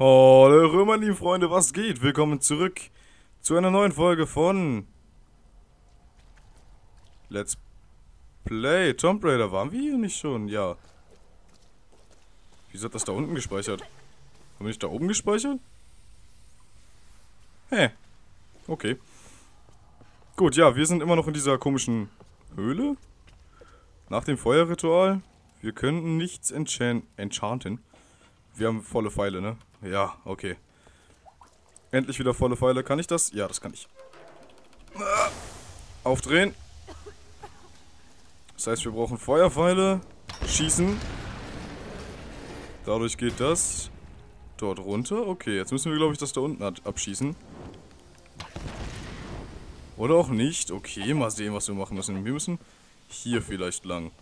Hallo Römer, liebe Freunde, was geht? Willkommen zurück zu einer neuen Folge von Let's Play Tomb Raider. Waren wir hier nicht schon? Ja. Wieso hat das da unten gespeichert? Haben wir nicht da oben gespeichert? Hä? Okay. Gut, ja, wir sind immer noch in dieser komischen Höhle. Nach dem Feuerritual. Wir könnten nichts enchanten. Wir haben volle Pfeile, ne? Ja, okay. Endlich wieder volle Pfeile. Kann ich das? Ja, das kann ich. Aufdrehen. Das heißt, wir brauchen Feuerpfeile. Schießen. Dadurch geht das dort runter. Okay, jetzt müssen wir, glaube ich, das da unten abschießen. Oder auch nicht. Okay, mal sehen, was wir machen müssen. Wir müssen hier vielleicht lang.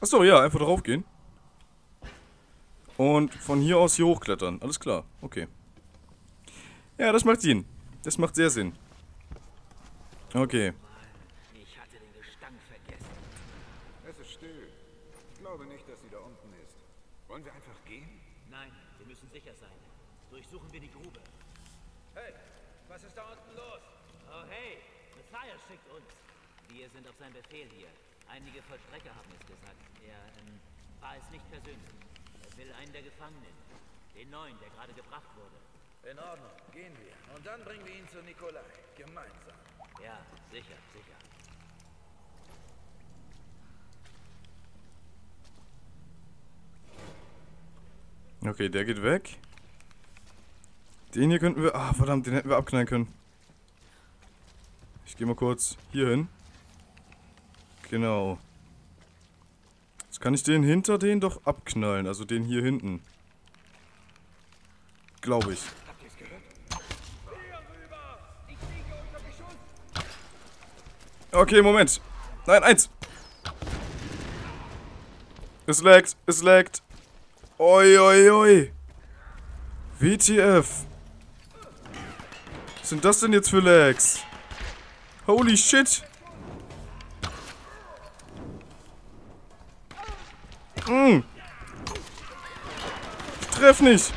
Achso, ja, einfach drauf gehen. Und von hier aus hier hochklettern. Alles klar. Okay. Ja, das macht Sinn. Das macht sehr Sinn. Okay. Ich hatte den Gestank vergessen. Es ist still. Ich glaube nicht, dass sie da unten ist. Wollen wir einfach gehen? Nein, wir müssen sicher sein. Durchsuchen wir die Grube. Hey, was ist da unten los? Oh hey, Matthias schickt uns. Wir sind auf seinen Befehl hier. Einige Vollstrecker haben es gesagt. Er war es nicht persönlich. Will einen der Gefangenen. Den neuen, der gerade gebracht wurde. In Ordnung, gehen wir. Und dann bringen wir ihn zu Nikolai. Gemeinsam. Ja, sicher, sicher. Okay, der geht weg. Den hier könnten wir... Ah, verdammt, den hätten wir abknallen können. Ich gehe mal kurz hier hin. Genau. Kann ich den hinter den doch abknallen? Also den hier hinten. Glaube ich. Okay, Moment. Nein, eins. Es laggt, es laggt. Oi, oi, oi. WTF. Was sind das denn jetzt für Lags? Holy shit. Ich treff nicht.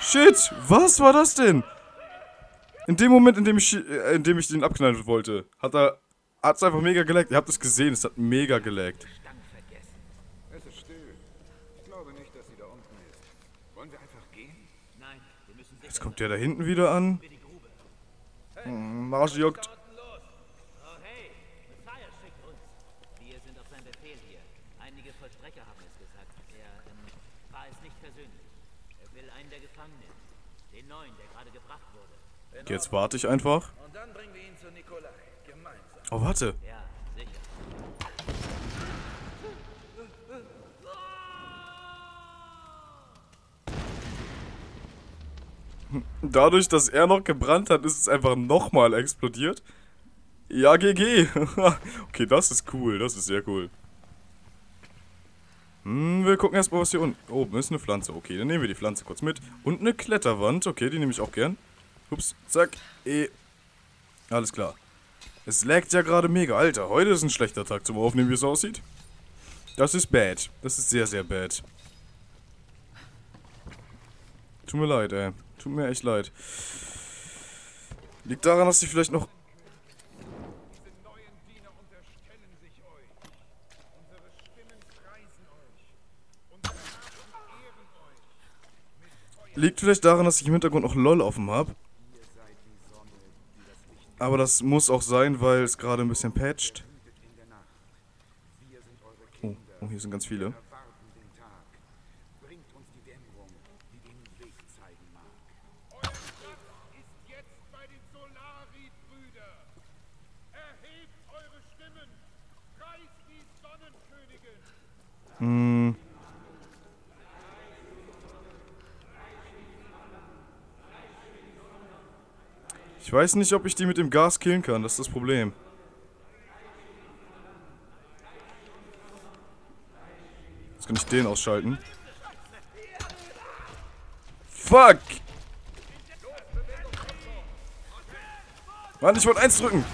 Shit, was war das denn? In dem Moment, in dem ich den abknallen wollte, hat's einfach mega gelaggt. Ihr habt es gesehen, es hat mega gelaggt. Es ist still. Ich glaube nicht, dass sie da unten ist. Wollen wir einfach gehen? Nein, wir müssen sicher. Jetzt kommt der da hinten wieder an. Marsch juckt. Jetzt warte ich einfach. Oh, warte. Dadurch, dass er noch gebrannt hat, ist es einfach nochmal explodiert. Ja, GG. Okay, das ist cool. Das ist sehr cool. Wir gucken erstmal, was hier unten... Oh, da ist eine Pflanze. Okay, dann nehmen wir die Pflanze kurz mit. Und eine Kletterwand. Okay, die nehme ich auch gern. Ups, zack. Alles klar. Es laggt ja gerade mega. Alter, heute ist ein schlechter Tag zum Aufnehmen, wie es aussieht. Das ist bad. Das ist sehr, sehr bad. Tut mir leid, ey. Tut mir echt leid. Liegt daran, dass ich vielleicht noch... Liegt vielleicht daran, dass ich im Hintergrund noch LOL offen habe. Aber das muss auch sein, weil es gerade ein bisschen patcht. Oh, oh, hier sind ganz viele. Hm. Ich weiß nicht, ob ich die mit dem Gas killen kann. Das ist das Problem. Jetzt kann ich den ausschalten. Fuck! Mann, ich wollte 1 drücken.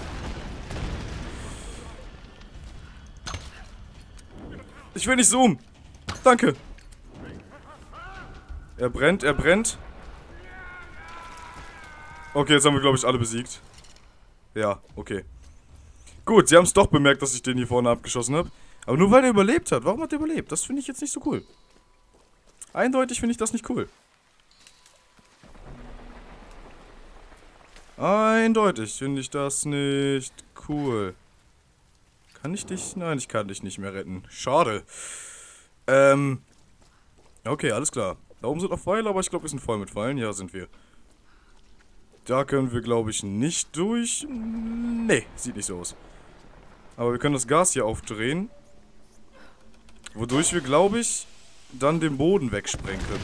Ich will nicht zoomen. Danke. Er brennt, er brennt. Okay, jetzt haben wir, glaube ich, alle besiegt. Ja, okay. Gut, sie haben es doch bemerkt, dass ich den hier vorne abgeschossen habe. Aber nur weil er überlebt hat. Warum hat er überlebt? Das finde ich jetzt nicht so cool. Eindeutig finde ich das nicht cool. Eindeutig finde ich das nicht cool. Kann ich dich? Nein, ich kann dich nicht mehr retten. Schade. Okay, alles klar. Da oben sind noch Pfeile, aber ich glaube, wir sind voll mit Pfeilen. Ja, sind wir. Da können wir, glaube ich, nicht durch. Nee, sieht nicht so aus. Aber wir können das Gas hier aufdrehen. Wodurch wir, glaube ich, dann den Boden wegsprengen können.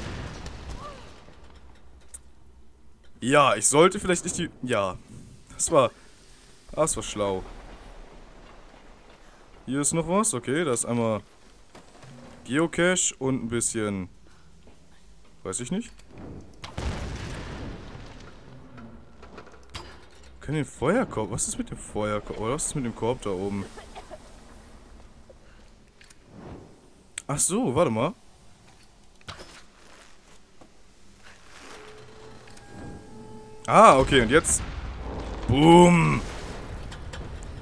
Ja, ich sollte vielleicht nicht die... Ja, das war schlau. Hier ist noch was. Okay, da ist einmal Geocache und ein bisschen... Weiß ich nicht. Wir können den Feuerkorb... Was ist mit dem Feuerkorb? Oder was ist mit dem Korb da oben? Ach so, warte mal. Ah, okay, und jetzt... Boom!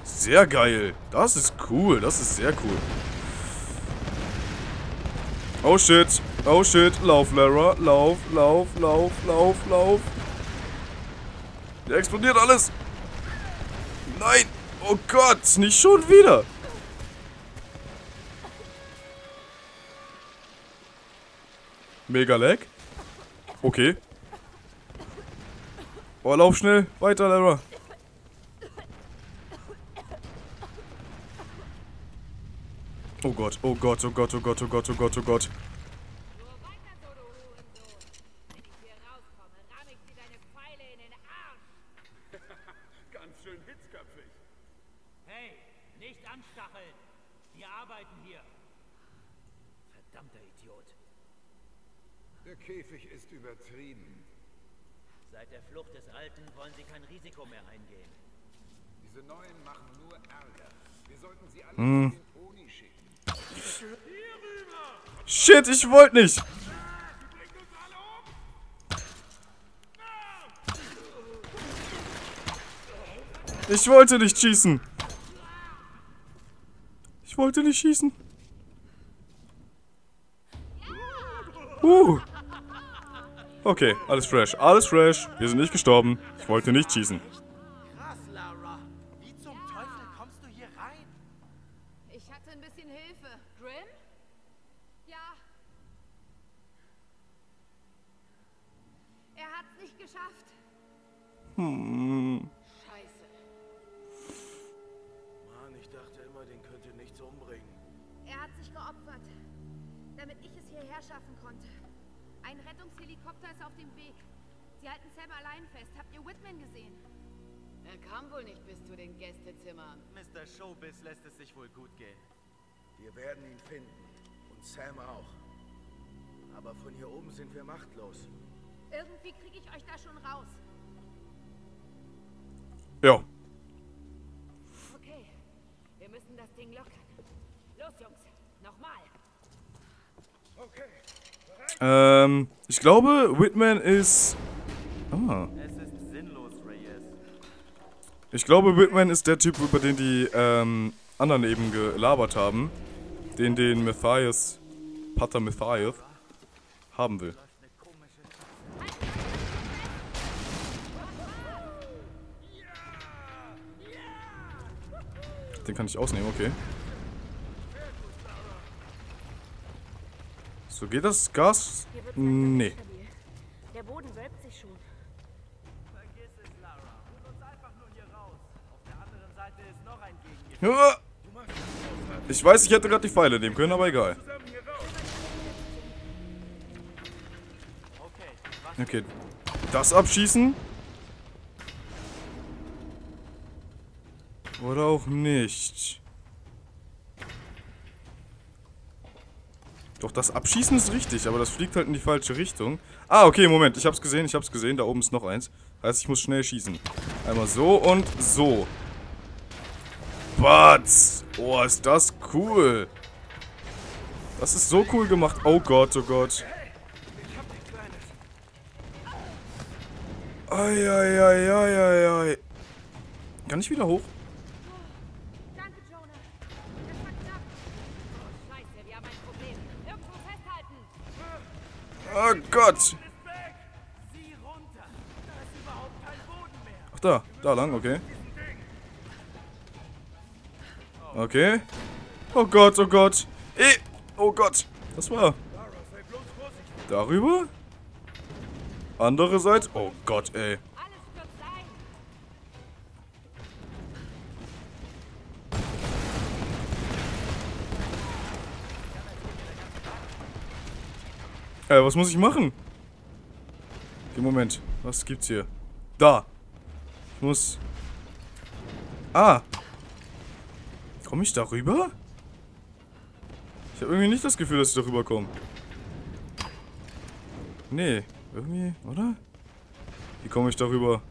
Sehr geil. Das ist cool, das ist sehr cool. Oh shit, lauf, Lara. Lauf, lauf, lauf, lauf, lauf. Der explodiert alles. Nein, oh Gott, nicht schon wieder. Mega lag. Okay. Oh, lauf schnell. Weiter, Lara. Oh Gott, oh Gott, oh Gott, oh Gott, oh Gott, oh Gott, oh Gott. Ganz schön hitzköpfig. Hey, nicht anstacheln. Wir arbeiten hier. Verdammter Idiot. Der Käfig ist übertrieben. Seit der Flucht des Alten wollen sie kein Risiko mehr eingehen. Diese Neuen machen nur Ärger. Wir sollten sie alle in den Pony schicken. Shit, ich wollte nicht. Ich wollte nicht schießen. Ich wollte nicht schießen. Okay, alles fresh, alles fresh. Wir sind nicht gestorben. Ich wollte nicht schießen. Krass, Lara. Wie zum Teufel kommst du hier rein? Ich hatte ein bisschen Hilfe. Grimm? Ja. Er hat's nicht geschafft. Scheiße. Mann, ich dachte immer, den könnte nichts umbringen. Er hat sich geopfert, damit ich es hierher schaffen konnte. Ein Rettungshelikopter ist auf dem Weg. Sie halten Sam allein fest. Habt ihr Whitman gesehen? Er kam wohl nicht bis zu den Gästezimmern. Mr. Showbiz lässt es sich wohl gut gehen. Wir werden ihn finden. Und Sam auch. Aber von hier oben sind wir machtlos. Irgendwie kriege ich euch da schon raus. Ja. Okay. Wir müssen das Ding lockern. Los, Jungs. Nochmal. Okay. Ich glaube, Whitman ist... Ah. Ich glaube, Whitman ist der Typ, über den die anderen eben gelabert haben. Den Matthias... Pater Matthias... haben will. Den kann ich ausnehmen, okay. So, geht das Gas? Nee. Der Boden wölbt sich schon. Vergiss es, Lara. Hol uns einfach nur hier raus. Auf der anderen Seite ist noch ein Gegner. Ich weiß, ich hätte gerade die Pfeile nehmen können, aber egal. Okay. Das abschießen? Oder auch nicht. Doch, das Abschießen ist richtig, aber das fliegt halt in die falsche Richtung. Ah, okay, Moment. Ich hab's gesehen. Da oben ist noch eins. Heißt, ich muss schnell schießen. Einmal so und so. Batz! Oh, ist das cool. Das ist so cool gemacht. Oh Gott, oh Gott. Eieieiei. Kann ich wieder hoch? Oh Gott! Ach da, da lang, okay. Okay. Oh Gott, oh Gott. Oh Gott. Das war. Darüber? Andererseits? Oh Gott, ey. Was muss ich machen? Okay, Moment. Was gibt's hier? Da. Ich muss... Ah. Komme ich da rüber? Ich habe irgendwie nicht das Gefühl, dass ich da rüber komme. Nee. Irgendwie, oder? Wie komme ich da rüber?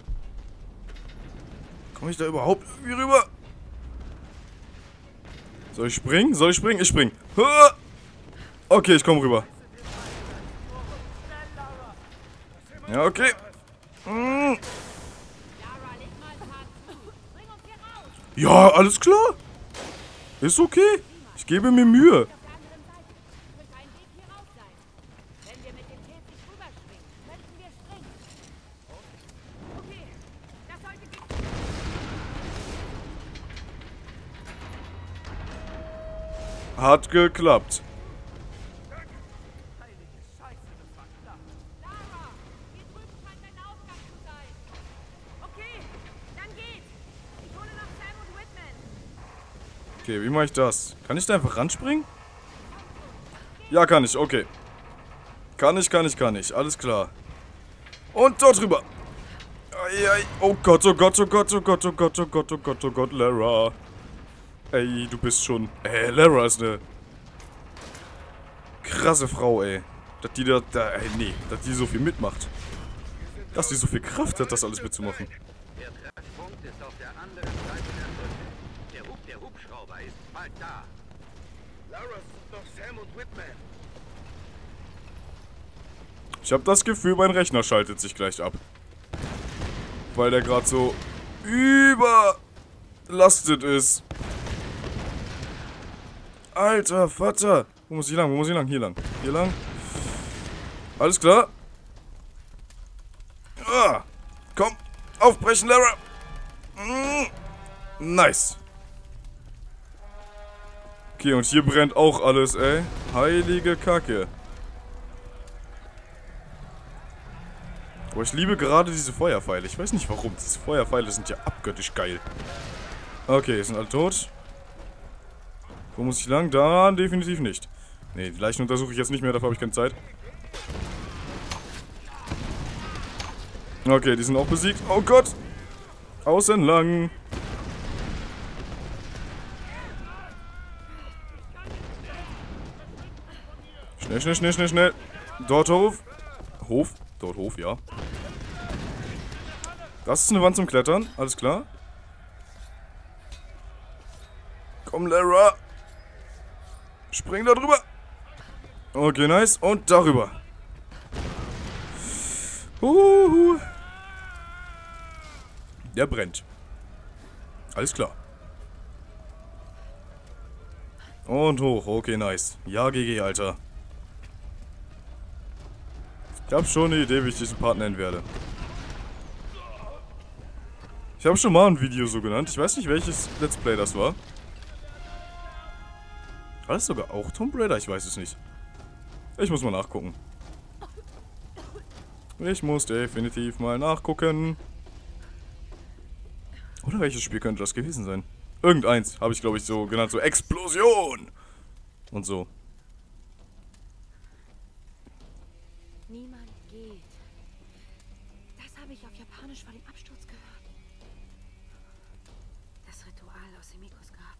Komme ich da überhaupt irgendwie rüber? Soll ich springen? Soll ich springen? Ich springe. Okay, ich komme rüber. Ja, okay. Ja, alles klar. Ist okay. Ich gebe mir Mühe. Hat geklappt. Okay, wie mache ich das? Kann ich da einfach ranspringen? Ja, kann ich, okay. Kann ich. Alles klar. Und dort rüber. Oh Gott, oh Gott, oh Gott, oh Gott, oh Gott, oh Gott, oh Gott, oh Gott, Lara. Ey, du bist schon... Ey, Lara ist eine... krasse Frau, ey. Dass die da... nee, dass die so viel mitmacht. Dass die so viel Kraft hat, das alles mitzumachen. Da. Lara sucht noch Sam und Whitman. Ich habe das Gefühl, mein Rechner schaltet sich gleich ab. Weil der gerade so überlastet ist. Alter Vater. Wo muss ich lang? Hier lang. Alles klar. Ah, komm. Aufbrechen, Lara. Nice. Okay, und hier brennt auch alles, ey. Heilige Kacke. Aber ich liebe gerade diese Feuerpfeile. Ich weiß nicht warum. Diese Feuerpfeile sind ja abgöttisch geil. Okay, sind alle tot. Wo muss ich lang? Da definitiv nicht. Ne, die Leichen untersuche ich jetzt nicht mehr. Dafür habe ich keine Zeit. Okay, die sind auch besiegt. Oh Gott. Außen lang. Schnell. Dort Hof. Dort Hof, ja. Das ist eine Wand zum Klettern. Alles klar. Komm, Lara. Spring da drüber. Okay, nice. Und darüber. Der brennt. Alles klar. Und hoch. Okay, nice. Ja, GG, Alter. Ich habe schon eine Idee, wie ich diesen Part nennen werde. Ich habe schon mal ein Video so genannt. Ich weiß nicht, welches Let's Play das war. War das sogar auch Tomb Raider? Ich weiß es nicht. Ich muss mal nachgucken. Ich muss definitiv mal nachgucken. Oder welches Spiel könnte das gewesen sein? Irgendeins habe ich, glaube ich, so genannt. So Explosion! Und so. Niemand geht. Das habe ich auf Japanisch vor dem Absturz gehört. Das Ritual aus Himikos gab.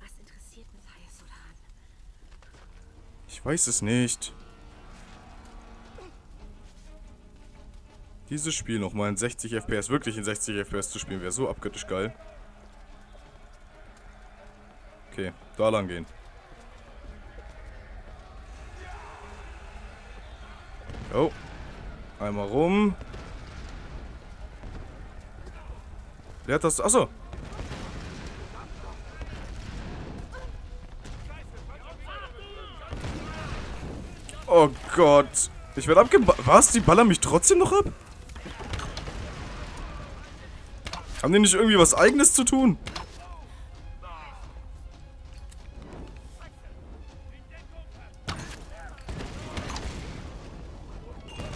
Was interessiert Matthias so daran? Ich weiß es nicht. Dieses Spiel nochmal in 60 FPS, wirklich in 60 FPS zu spielen, wäre so abgöttisch geil. Okay, da lang gehen. Oh. Einmal rum. Wer hat das? Achso. Oh Gott. Ich werde abgeballert. Was? Die ballern mich trotzdem noch ab? Haben die nicht irgendwie was Eigenes zu tun?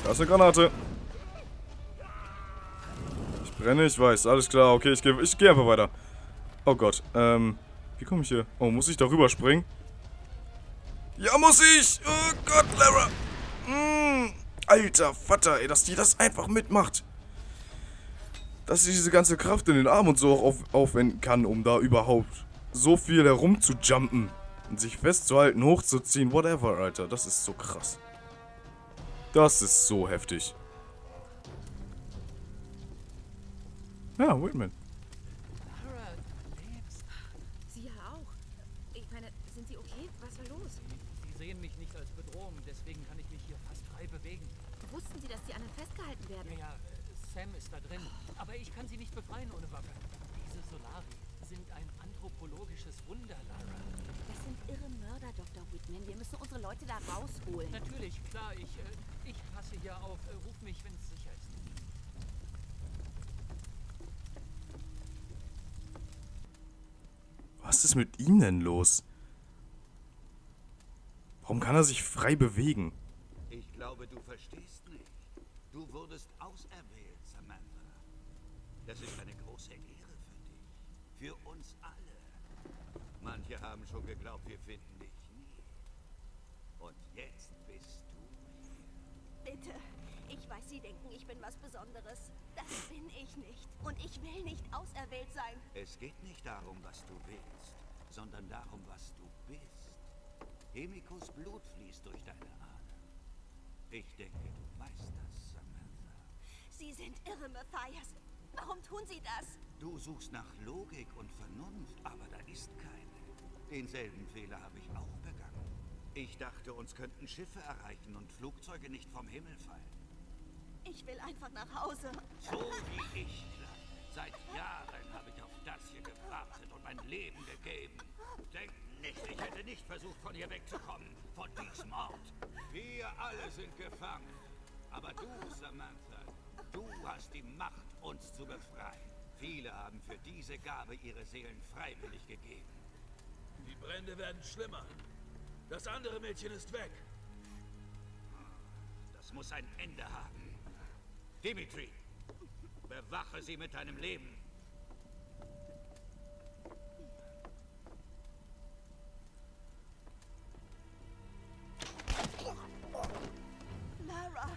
Da ist eine Granate. Ich brenne, ich weiß. Alles klar, okay, ich geh einfach weiter. Oh Gott, wie komme ich hier? Oh, muss ich da rüber springen? Ja, muss ich! Oh Gott, Lara! Alter Vater, ey, dass die das einfach mitmacht. Dass sie diese ganze Kraft in den Arm und so auch aufwenden kann, um da überhaupt so viel herum zu jumpen. Und sich festzuhalten, hochzuziehen, whatever, Alter. Das ist so krass. Das ist so heftig. Ja, Whitman. Sie ja auch. Ich meine, sind Sie okay? Was war los? Sie sehen mich nicht als Bedrohung, deswegen kann ich mich hier fast frei bewegen. Wussten Sie, dass die anderen festgehalten werden? Ja, Sam ist da drin, aber ich kann sie nicht befreien ohne Waffe. Diese Solari sind ein anthropologisches Wunder, Lara. Das sind irre Mörder, Dr. Whitman. Wir müssen unsere Leute da rausholen. Natürlich, klar. Ich passe hier auf. Ruf mich, wenn es sicher ist. Was ist mit ihm denn los? Warum kann er sich frei bewegen? Ich glaube, du verstehst nicht. Du wurdest auserwählt, Samantha. Das ist eine große Ehre für dich. Für uns alle. Manche haben schon geglaubt, wir finden dich nie. Und jetzt bist du hier. Bitte. Ich weiß, Sie denken, ich bin was Besonderes. Das bin ich nicht. Und ich will nicht auserwählt sein. Es geht nicht darum, was du willst, sondern darum, was du bist. Himikos Blut fließt durch deine Adern. Ich denke, du weißt das, Samantha. Sie sind irre, Matthias. Warum tun Sie das? Du suchst nach Logik und Vernunft, aber da ist keine. Denselben Fehler habe ich auch begangen. Ich dachte, uns könnten Schiffe erreichen und Flugzeuge nicht vom Himmel fallen. Ich will einfach nach Hause. So wie ich, Kleine. Seit Jahren habe ich auf das hier gewartet und mein Leben gegeben. Denkt nicht, ich hätte nicht versucht, von hier wegzukommen. Von diesem Ort. Wir alle sind gefangen. Aber du, Samantha, du hast die Macht, uns zu befreien. Viele haben für diese Gabe ihre Seelen freiwillig gegeben. Die Brände werden schlimmer. Das andere Mädchen ist weg. Das muss ein Ende haben. Dimitri, bewache sie mit deinem Leben. Lara,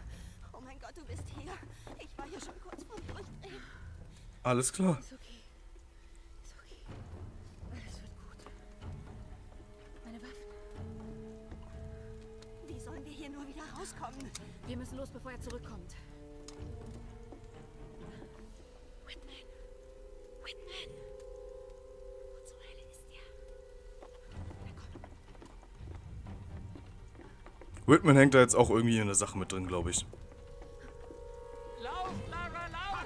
oh mein Gott, du bist hier. Ich war hier schon kurz vorm Durchdrehen. Alles klar. Ist okay. Ist okay. Alles wird gut. Meine Waffen. Wie sollen wir hier nur wieder rauskommen? Wir müssen los, bevor er zurückkommt. Whitman! Wo zur Hölle ist der? Whitman hängt da jetzt auch irgendwie in der Sache mit drin, glaube ich. Lauf, Lara, lauf!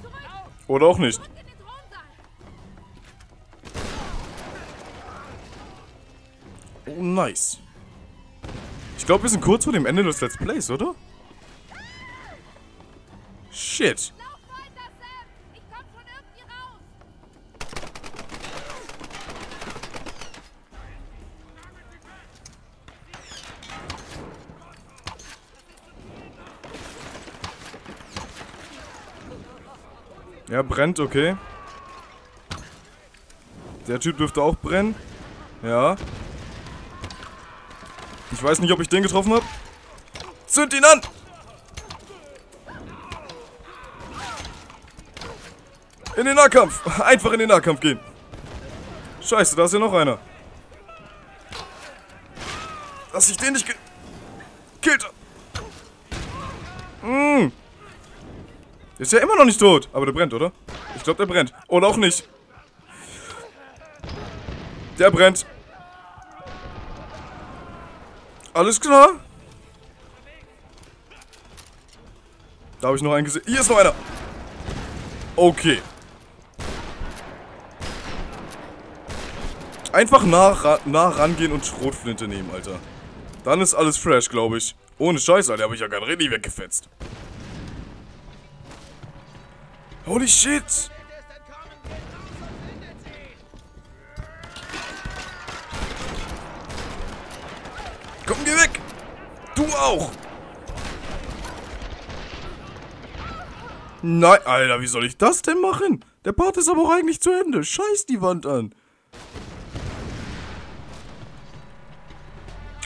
Zurück! Oder auch nicht. Oh, nice. Ich glaube, wir sind kurz vor dem Ende des Let's Plays, oder? Shit. Er brennt, okay. Der Typ dürfte auch brennen. Ja. Ich weiß nicht, ob ich den getroffen habe. Zünd ihn an! In den Nahkampf! Einfach in den Nahkampf gehen! Scheiße, da ist ja noch einer. Dass ich den nicht gekillt habe. Ist ja immer noch nicht tot. Aber der brennt, oder? Ich glaube, der brennt. Oder auch nicht. Der brennt. Alles klar. Da habe ich noch einen gesehen. Hier ist noch einer. Okay. Einfach nah rangehen und Schrotflinte nehmen, Alter. Dann ist alles fresh, glaube ich. Ohne Scheiß, Alter, habe ich ja gerade richtig weggefetzt. Holy shit! Komm, geh weg! Du auch! Nein, Alter, wie soll ich das denn machen? Der Part ist aber auch eigentlich zu Ende. Scheiß die Wand an.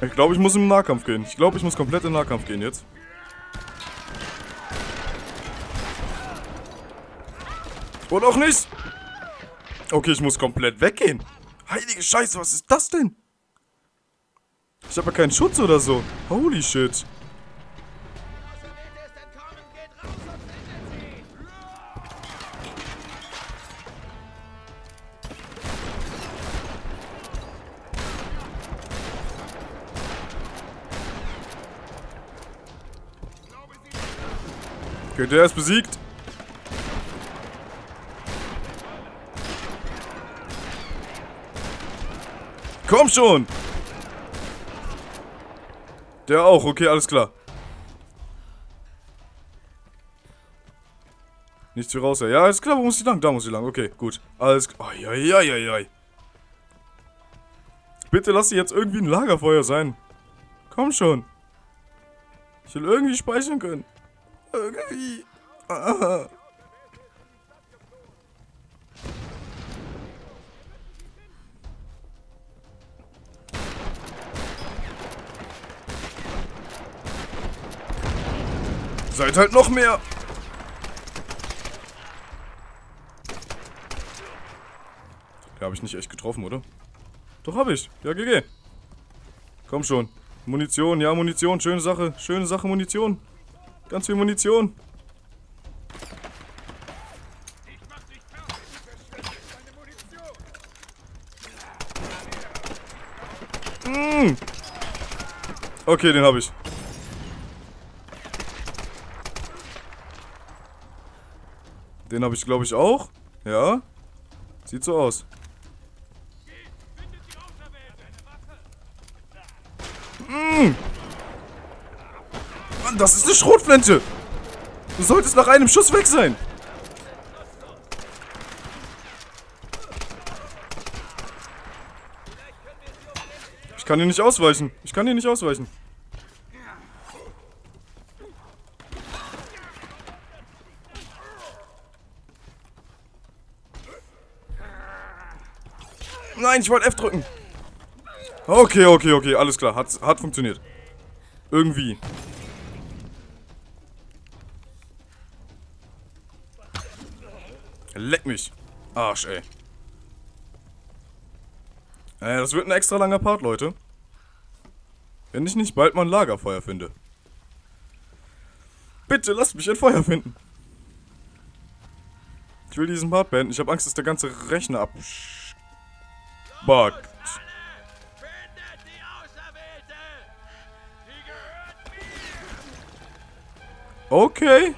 Ich glaube, ich muss im Nahkampf gehen. Ich glaube, ich muss komplett in den Nahkampf gehen jetzt. Und auch nicht. Okay, ich muss komplett weggehen. Heilige Scheiße, was ist das denn? Ich habe ja keinen Schutz oder so. Holy shit. Okay, der ist besiegt. Komm schon! Der auch, okay, alles klar. Nichts hier raus, ja. Ja, alles klar, wo muss ich lang? Da muss ich lang, okay, gut. Alles klar. Ai. Bitte lass sie jetzt irgendwie ein Lagerfeuer sein. Komm schon. Ich will irgendwie speichern können. Irgendwie. Ah. Seid halt noch mehr. Ja, habe ich nicht echt getroffen, oder? Doch, habe ich. Ja, GG. Komm schon. Munition, ja, Munition. Schöne Sache. Schöne Sache, Munition. Ganz viel Munition. Mmh. Okay, den habe ich. Den habe ich, glaube ich, auch. Ja. Sieht so aus. Mmh. Das ist eine Schrotflinte! Du solltest nach einem Schuss weg sein! Ich kann hier nicht ausweichen. Ich kann hier nicht ausweichen. Nein, ich wollte F drücken. Okay, alles klar. Hat funktioniert. Irgendwie. Leck mich. Arsch, ey. Naja, das wird ein extra langer Part, Leute. Wenn ich nicht bald mal ein Lagerfeuer finde. Bitte lasst mich ein Feuer finden. Ich will diesen Part beenden. Ich habe Angst, dass der ganze Rechner abspackt. Okay.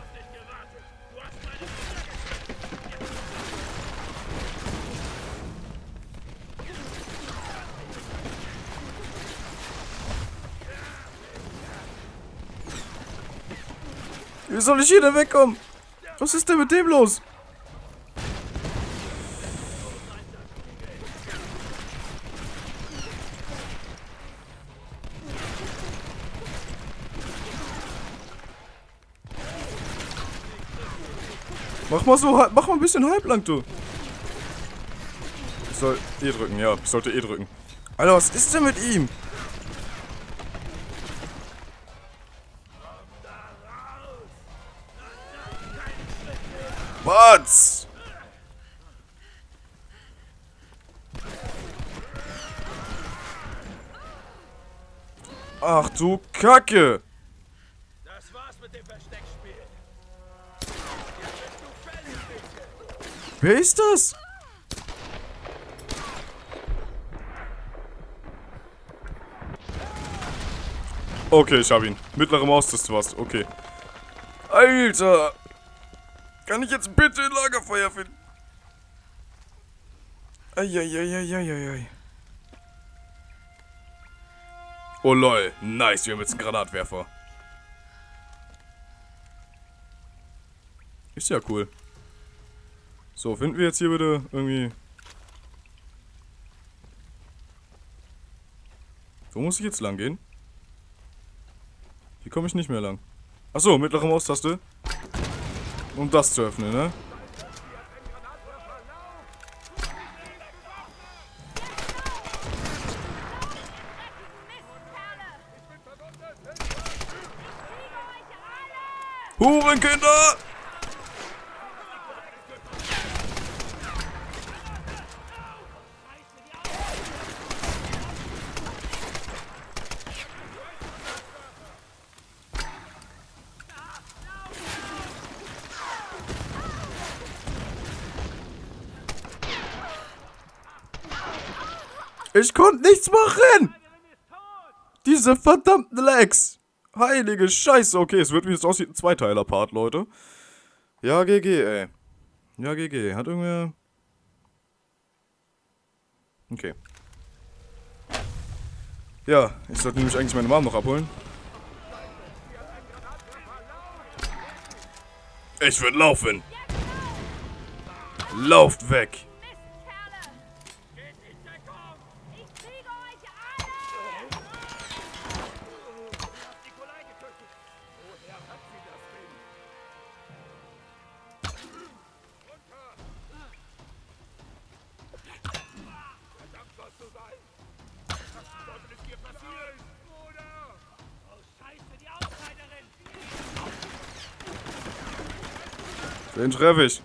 Wie soll ich hier denn wegkommen? Was ist denn mit dem los? Mach mal so, mach mal ein bisschen halblang, du. Ich soll E drücken, ja, ich sollte E drücken. Alter, was ist denn mit ihm? Was? Ach du Kacke! Das war's mit dem Versteckspiel. Wer ist das? Okay, ich hab ihn. Mittlere Maus, das war's. Okay. Alter! Kann ich jetzt bitte ein Lagerfeuer finden? Eieieiei. Oh lol, nice, wir haben jetzt einen Granatwerfer. Ist ja cool. So, finden wir jetzt hier bitte irgendwie... Wo muss ich jetzt lang gehen? Hier komme ich nicht mehr lang. Achso, mittlere Maustaste. Um das zu öffnen, ne? Hurenkinder! Ich konnte nichts machen! Diese verdammten Lags! Heilige Scheiße! Okay, es wird wie jetzt aussieht ein Zweiteiler-Part, Leute. Ja, GG, ey. Ja, GG. Hat irgendwer... Okay. Ja, ich sollte nämlich eigentlich meine Mom noch abholen. Ich würde laufen! Lauft weg! Den treffe ich.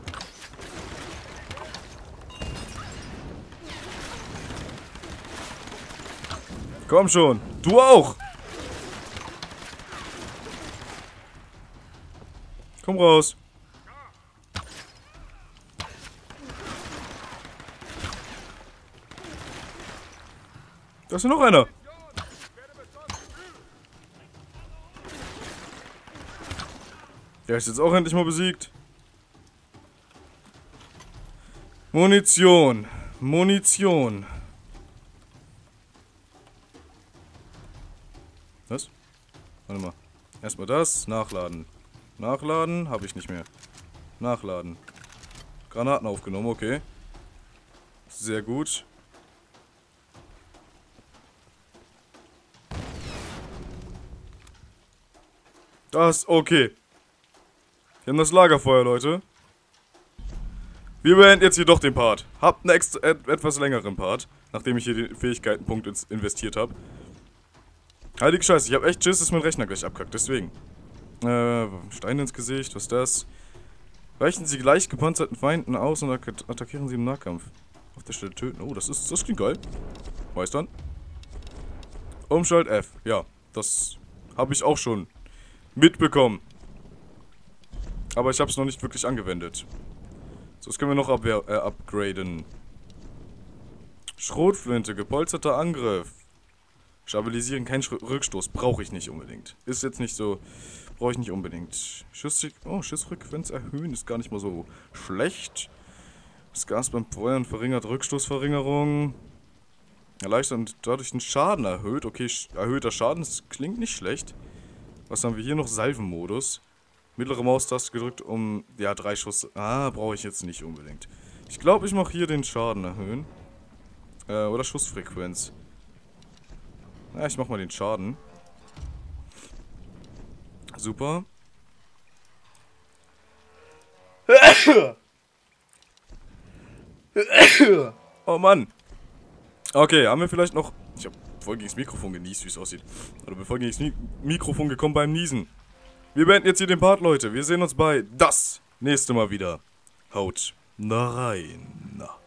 Komm schon. Du auch. Komm raus. Da ist noch einer. Der ist jetzt auch endlich mal besiegt. Munition. Munition. Was? Warte mal. Erstmal das. Nachladen. Nachladen habe ich nicht mehr. Nachladen. Granaten aufgenommen, okay. Sehr gut. Das, okay. Wir haben das Lagerfeuer, Leute. Wir beenden jetzt jedoch den Part. Habt einen etwas längeren Part, nachdem ich hier den Fähigkeitenpunkt investiert habe. Heilige Scheiße, ich habe echt Schiss, dass mein Rechner gleich abkackt, deswegen. Stein ins Gesicht, was ist das? Weichen Sie gleich gepanzerten Feinden aus und attackieren Sie im Nahkampf. Auf der Stelle töten. Oh, das klingt geil. Weiß dann. Umschalt F. Ja, das habe ich auch schon mitbekommen. Aber ich habe es noch nicht wirklich angewendet. So, das können wir noch upgraden. Schrotflinte, gepolsterter Angriff. Stabilisieren, kein Rückstoß. Brauche ich nicht unbedingt. Ist jetzt nicht so... Brauche ich nicht unbedingt. Schussfrequenz erhöhen ist gar nicht mal so schlecht. Das Gas beim Feuern verringert Rückstoßverringerung. Erleichtert und dadurch den Schaden erhöht. Okay, erhöhter Schaden, das klingt nicht schlecht. Was haben wir hier noch? Salvenmodus. Mittlere Maustaste gedrückt, um... Ja, 3 Schuss... Ah, brauche ich jetzt nicht unbedingt. Ich glaube, ich mache hier den Schaden erhöhen. Oder Schussfrequenz. Ja, ich mache mal den Schaden. Super. Oh Mann. Okay, haben wir vielleicht noch... Ich habe voll gegen das Mikrofon genießt, wie es aussieht. Oder bin voll gegen das Mikrofon gekommen beim Niesen. Wir beenden jetzt hier den Part, Leute. Wir sehen uns bei das nächste Mal wieder. Haut rein.